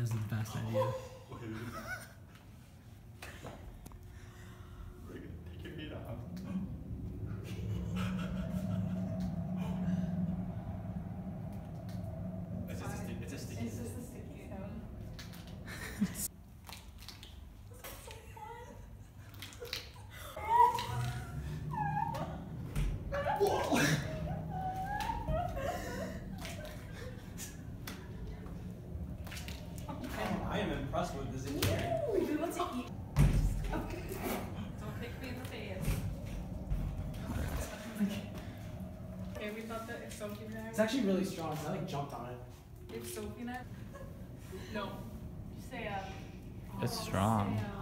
That is the best idea. We're gonna take your feet off. It's a sticky. It's just a sticky sound. This is so fun. Whoa. I am impressed with this engineering. We do want to eat. Okay. Don't kick me in the face. Okay, we thought that if Sophie and I... It's actually really strong, because I like jumped on it. If Sophie and I... No. Just say, It's strong.